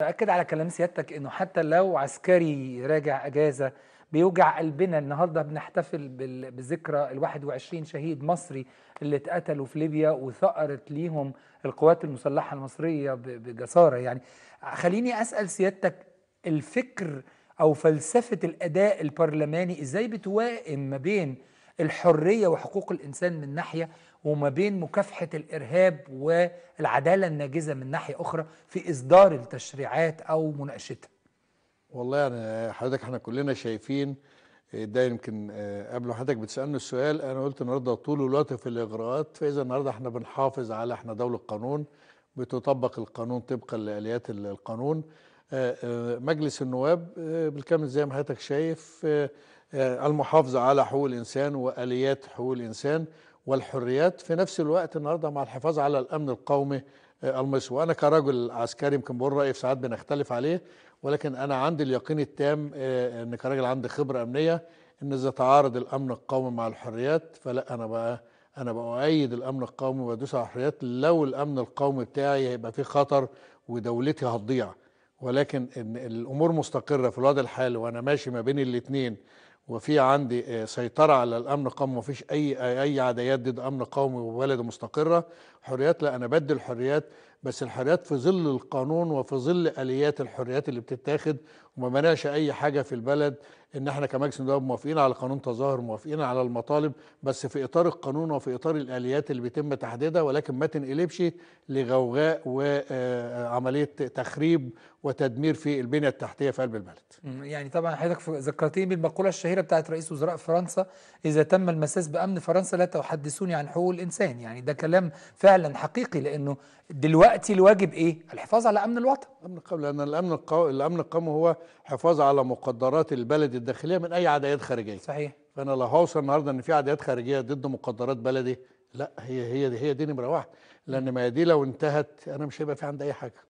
أكد على كلام سيادتك إنه حتى لو عسكري راجع أجازة بيوجع قلبنا. النهارده بنحتفل بذكرى ال 21 شهيد مصري اللي اتقتلوا في ليبيا وثأرت ليهم القوات المسلحة المصرية بجسارة. يعني خليني أسأل سيادتك، الفكر أو فلسفة الأداء البرلماني إزاي بتوائم ما بين الحرية وحقوق الإنسان من ناحية وما بين مكافحة الإرهاب والعدالة الناجزة من ناحية أخرى في إصدار التشريعات أو مناقشتها؟ والله يعني حضرتك احنا كلنا شايفين ده. يمكن قبل حضرتك بتسألني السؤال أنا قلت النهارده طول الوقت في الإجراءات، فإذا النهارده احنا بنحافظ على احنا دولة قانون، بتطبق القانون طبقا لآليات القانون. مجلس النواب بالكامل زي ما حضرتك شايف المحافظة على حقوق الإنسان وآليات حقوق الإنسان والحريات، في نفس الوقت النهارده مع الحفاظ على الأمن القومي المصري. وأنا كرجل عسكري يمكن بقول رأيي في ساعات بنختلف عليه، ولكن أنا عندي اليقين التام إن كراجل عندي خبرة أمنية إن إذا تعارض الأمن القومي مع الحريات فلا، أنا بقى أؤيد الأمن القومي وأدوس على الحريات. لو الأمن القومي بتاعي هيبقى فيه خطر ودولتي هتضيع، ولكن إن الأمور مستقرة في الوضع الحالي وأنا ماشي ما بين الاتنين وفي عندي سيطرة على الأمن القومي ومفيش أي عدايات ضد أمن قومي وبلد مستقرة. حريات لا، أنا بدي الحريات، بس الحريات في ظل القانون وفي ظل آليات الحريات اللي بتتاخد، وما منعش أي حاجة في البلد. إن إحنا كمجلس النواب موافقين على قانون تظاهر، موافقين على المطالب، بس في إطار القانون وفي إطار الآليات اللي بيتم تحديدها، ولكن ما تنقلبش لغوغاء وعملية تخريب وتدمير في البنية التحتية في قلب البلد. يعني طبعا حضرتك ذكرتني بالمقولة الشهيرة بتاعت رئيس وزراء فرنسا: إذا تم المساس بأمن فرنسا لا تحدثوني عن حقوق الإنسان. يعني ده كلام فعلا حقيقي، لأنه دلوقتي الواجب إيه؟ الحفاظ على أمن الوطن. لأن الأمن القومي هو حفاظ على مقدرات البلد الداخلية من أي عدايات خارجية. صحيح. فأنا لو هوصل النهارده إن في عدايات خارجية ضد مقدرات بلدي، لا، هي دي نمرة واحد، لأن ما دي لو انتهت أنا مش هيبقى في عندي أي حاجة.